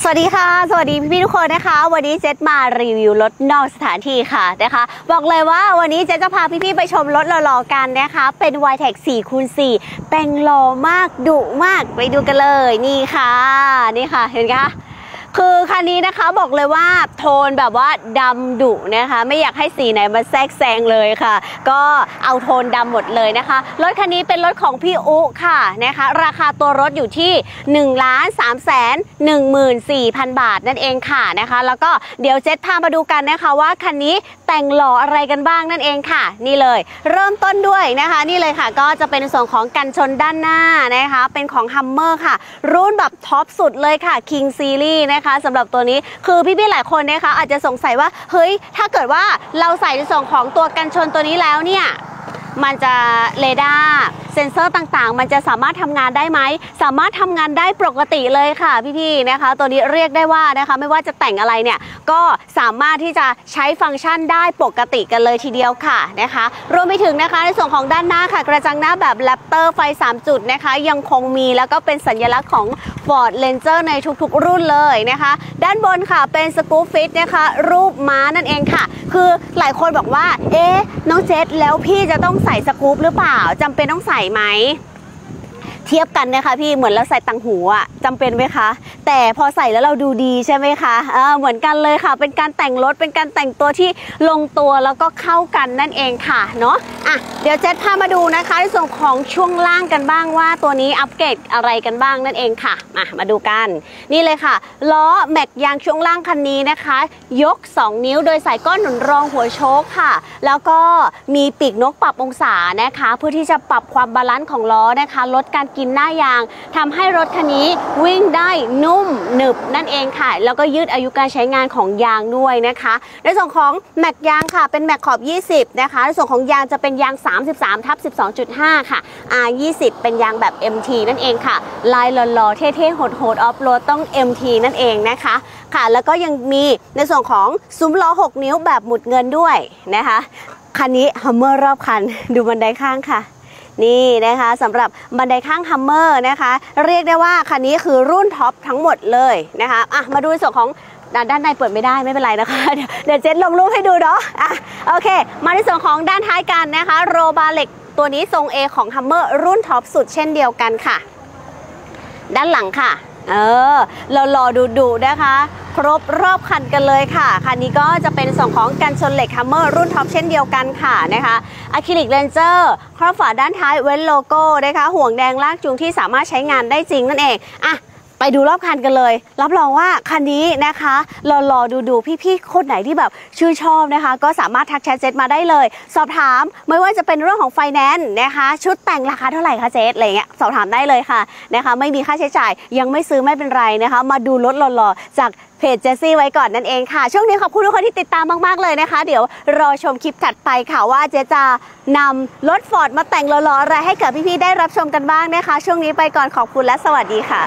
สวัสดีค่ะสวัสดีพี่ๆทุกคนนะคะวันนี้เจ๊มารีวิวรถนอกสถานที่ค่ะนะคะบอกเลยว่าวันนี้เจ๊จะพาพี่ๆไปชมรถหล่อๆกันนะคะเป็น Y-Tech 4x4 แต่งหล่อมากดุมากไปดูกันเลยนี่ค่ะนี่ค่ะเห็นไหมคะคือคันนี้นะคะบอกเลยว่าโทนแบบว่าดำดุนะคะไม่อยากให้สีไหนมาแทรกแซงเลยค่ะก็เอาโทนดำหมดเลยนะคะรถคันนี้เป็นรถของพี่อุค่ะนะคะราคาตัวรถอยู่ที่ 1,314,000 บาทนั่นเองค่ะนะคะแล้วก็เดี๋ยวเจ๊พามาดูกันนะคะว่าคันนี้แต่งหล่ออะไรกันบ้างนั่นเองค่ะนี่เลยเริ่มต้นด้วยนะคะนี่เลยค่ะก็จะเป็นส่วนของกันชนด้านหน้านะคะเป็นของ Hummer ค่ะรุ่นแบบท็อปสุดเลยค่ะ King Series นะคะสำหรับตัวนี้คือพี่ๆหลายคนนะคะอาจจะสงสัยว่าเฮ้ยถ้าเกิดว่าเราใส่ในส่วนของตัวกันชนตัวนี้แล้วเนี่ยมันจะเรดาร์เซ็นเซอร์ต่างๆมันจะสามารถทำงานได้ไหมสามารถทำงานได้ปกติเลยค่ะพี่ๆนะคะตัวนี้เรียกได้ว่านะคะไม่ว่าจะแต่งอะไรเนี่ยก็สามารถที่จะใช้ฟังก์ชันได้ปกติกันเลยทีเดียวค่ะนะคะรวมไปถึงนะคะในส่วนของด้านหน้าค่ะกระจังหน้าแบบแรปเตอร์ไฟ3จุดนะคะยังคงมีแล้วก็เป็นสัญลักษณ์ของ Ford Ranger ในทุกๆรุ่นเลยนะคะด้านบนค่ะเป็นสกู๊ปฟิตนะคะรูปม้านั่นเองค่ะคือหลายคนบอกว่าเอ๊ะน้องเจสแล้วพี่จะต้องใส่สกู๊ปหรือเปล่าจำเป็นต้องใส่ไหมเทียบกันนะคะพี่เหมือนเราใส่ต่างหูอะจำเป็นไหมคะแต่พอใส่แล้วเราดูดีใช่ไหมคะเหมือนกันเลยค่ะเป็นการแต่งรถเป็นการแต่งตัวที่ลงตัวแล้วก็เข้ากันนั่นเองค่ะเนาะอ่ะเดี๋ยวเจ๊พามาดูนะคะในส่วนของช่วงล่างกันบ้างว่าตัวนี้อัปเกรดอะไรกันบ้างนั่นเองค่ะมาดูกันนี่เลยค่ะล้อแม็กยางช่วงล่างคันนี้นะคะยก2นิ้วโดยใส่ก้อนหนุนรองหัวโชคค่ะแล้วก็มีปีกนกปรับองศานะคะเพื่อที่จะปรับความบาลานซ์ของล้อนะคะลดการกินหน้ายางทำให้รถคันนี้วิ่งได้นุ่มหนึบนั่นเองค่ะแล้วก็ยืดอายุการใช้งานของยางด้วยนะคะในส่วนของแม็กยางค่ะเป็นแม็กขอบ20นะคะในส่วนของยางจะเป็นยาง 33/12.5 ค่ะ R20 เป็นยางแบบ MT นั่นเองค่ะลายหล่อๆเท่ๆโหดๆออฟโรดต้อง MT นั่นเองนะคะค่ะแล้วก็ยังมีในส่วนของซุ้มล้อ6นิ้วแบบหมุดเงินด้วยนะคะคันนี้ Hummer รอบคันดูบันไดข้างค่ะนี่นะคะสำหรับบันไดข้าง Hummer นะคะเรียกได้ว่าคันนี้คือรุ่นท็อปทั้งหมดเลยนะคะมาดูส่วนของด้านในเปิดไม่ได้ไม่เป็นไรนะคะเดี๋ยวเจ๊ลงรูปให้ดูเนาะโอเคมาในส่วนของด้านท้ายกันนะคะโรบาเล็กตัวนี้ทรง A ของ Hummer รุ่นท็อปสุดเช่นเดียวกันค่ะด้านหลังค่ะหล่อๆดุๆนะคะครบรอบคันกันเลยค่ะคันนี้ก็จะเป็นส่วนของกันชนเหล็ก Hummer รุ่นท็อปเช่นเดียวกันค่ะนะคะอะคริลิกเรนเจอร์ครอบฝาด้านท้ายเว้นโลโก้นะคะห่วงแดงลากจูงที่สามารถใช้งานได้จริงนั่นเองไปดูรอบคันกันเลยรับรองว่าคันนี้นะคะหล่อๆดูๆพี่ๆคนไหนที่แบบชื่นชอบนะคะก็สามารถทักแชทเจ๊มาได้เลยสอบถามไม่ว่าจะเป็นเรื่องของไฟแนนซ์นะคะชุดแต่งราคาเท่าไหร่คะเจ๊อะไรเงี้ยสอบถามได้เลยค่ะนะคะไม่มีค่าใช้จ่ายยังไม่ซื้อไม่เป็นไรนะคะมาดูรถหล่อๆจากเพจเจสซี่ไว้ก่อนนั่นเองค่ะช่วงนี้ขอบคุณทุกคนที่ติดตามมากๆเลยนะคะเดี๋ยวรอชมคลิปถัดไปค่ะว่าเจ๊จะนำรถฟอร์ดมาแต่งหล่อๆอะไรให้กับพี่ๆได้รับชมกันบ้างนะคะช่วงนี้ไปก่อนขอบคุณและสวัสดีค่ะ